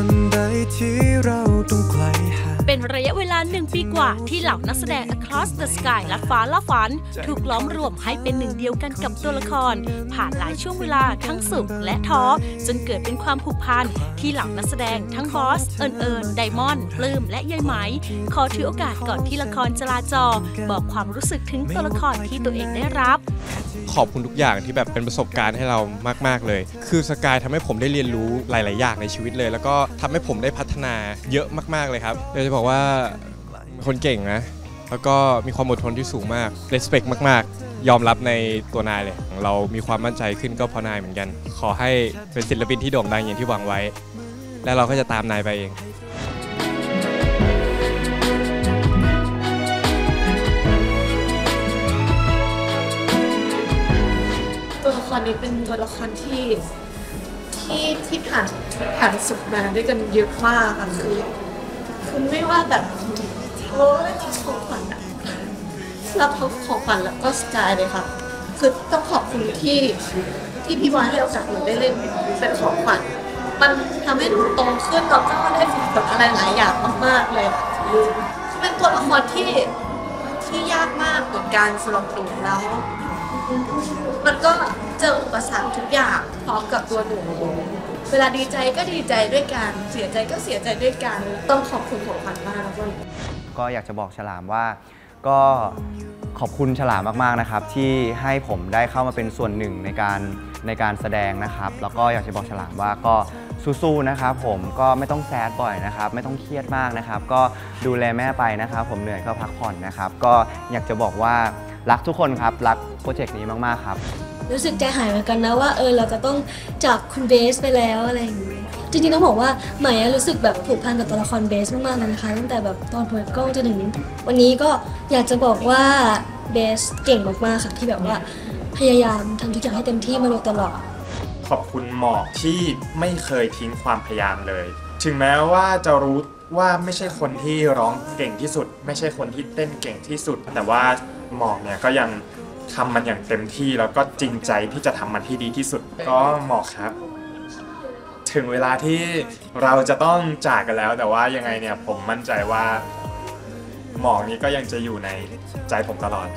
วันใดที่เราต้องไกลห่างเป็นระยะเวลา1ปีกว่าที่เหล่านักแสดง Across the Sky ลัดฟ้าล่าฝันถูกล้อมรวมให้เป็นหนึ่งเดียวกันกับตัวละครผ่านหลายช่วงเวลาทั้งสุขและท้อจนเกิดเป็นความผูกพันที่เหล่านักแสดงทั้งบอสเอิญไดมอนด์ปลื้มและยายไหมขอถือโอกาสก่อนที่ละครจะลาจอบอกความรู้สึกถึงตัวละครที่ตัวเองได้รับขอบคุณทุกอย่างที่แบบเป็นประสบการณ์ให้เรามากๆเลยคือสกายทำให้ผมได้เรียนรู้หลายๆอย่างในชีวิตเลยแล้วก็ทำให้ผมได้พัฒนาเยอะมากๆเลยครับเดี๋ยวจะบอกว่าคนเก่งนะแล้วก็มีความอดทนที่สูงมาก respect มากๆยอมรับในตัวนายเลยเรามีความมั่นใจขึ้นก็เพราะนายเหมือนกันขอให้เป็นศิลปินที่โด่งดังอย่างที่หวังไว้และเราก็จะตามนายไปเองตัวนี้เป็นตัวละครที่ผ่านสุขมาด้วยกันเยอะมากอ่ะคือไม่ว่าแบบเขาได้ของขวัญอ่ะรับเขาของขวัญแล้วก็สกายเลยค่ะคือต้องขอบคุณที่พี่วานให้โอกาสหนูได้เล่นเป็นของขวัญมันทำให้หนูโตขึ้นแล้วก็ได้ฝึกกับอะไรหลายอย่างมากๆเลยเป็นตัวละครที่ยากมากเหมือนกันสำหรับหนูแล้วมันก็เจออุปสรรคทุกอย่างพร้อมกับตัวหนูเวลาดีใจก็ดีใจด้วยกันเสียใจก็เสียใจด้วยกันต้องขอบคุณของขวัญมากนะคุณก็อยากจะบอกฉลามว่าก็ขอบคุณฉลามมากๆนะครับที่ให้ผมได้เข้ามาเป็นส่วนหนึ่งในการแสดงนะครับแล้วก็อยากจะบอกฉลามว่าก็สู้ๆนะครับผมก็ไม่ต้องแซดบ่อยนะครับไม่ต้องเครียดมากนะครับก็ดูแลแม่ไปนะครับผมเหนื่อยก็พักผ่อนนะครับก็อยากจะบอกว่ารักทุกคนครับรักโปรเจกต์นี้มากๆครับรู้สึกใจหายเหมือนกันนะว่าเราจะต้องจากคุณเบสไปแล้วอะไรอย่างเงี้ยจริงๆต้องบอกว่าใหม่รู้สึกแบบผูกพันกับตัวละครเบสมากๆเลยนะคะตั้งแต่แบบตอนเปิดกล้องจนถึงวันนี้ก็อยากจะบอกว่าเบสเก่งมากๆค่ะที่แบบว่าพยายามทำทุกอย่างให้เต็มที่มาโดยตลอดขอบคุณหมอกที่ไม่เคยทิ้งความพยายามเลยถึงแม้ว่าจะรู้ว่าไม่ใช่คนที่ร้องเก่งที่สุดไม่ใช่คนที่เต้นเก่งที่สุดแต่ว่าหมอกเนี่ยก็ยังทำมันอย่างเต็มที่แล้วก็จริงใจที่จะทำมันที่ดีที่สุดก็หมอกครับถึงเวลาที่เราจะต้องจากกันแล้วแต่ว่ายังไงเนี่ยผมมั่นใจว่าหมอกนี้ก็ยังจะอยู่ในใจผมตลอด